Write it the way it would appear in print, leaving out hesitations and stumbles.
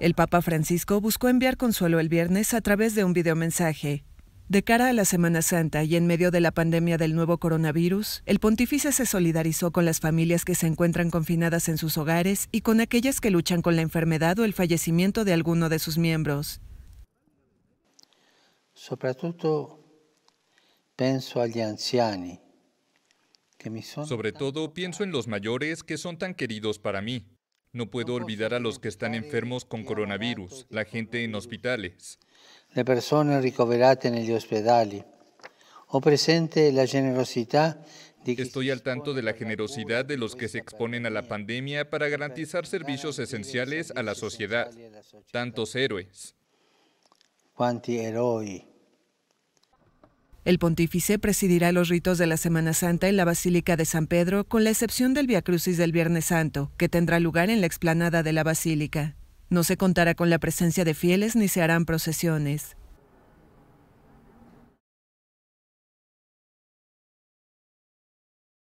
El Papa Francisco buscó enviar consuelo el viernes a través de un videomensaje. De cara a la Semana Santa y en medio de la pandemia del nuevo coronavirus, el pontífice se solidarizó con las familias que se encuentran confinadas en sus hogares y con aquellas que luchan con la enfermedad o el fallecimiento de alguno de sus miembros. Sobre todo pienso en los mayores que son tan queridos para mí. No puedo olvidar a los que están enfermos con coronavirus, la gente en hospitales. Le persone ricoverate negli ospedali. Ho presente la generosità. Estoy al tanto de la generosidad de los que se exponen a la pandemia para garantizar servicios esenciales a la sociedad. Tantos héroes. Quanti eroi. El pontífice presidirá los ritos de la Semana Santa en la Basílica de San Pedro, con la excepción del viacrucis del Viernes Santo, que tendrá lugar en la explanada de la Basílica. No se contará con la presencia de fieles ni se harán procesiones.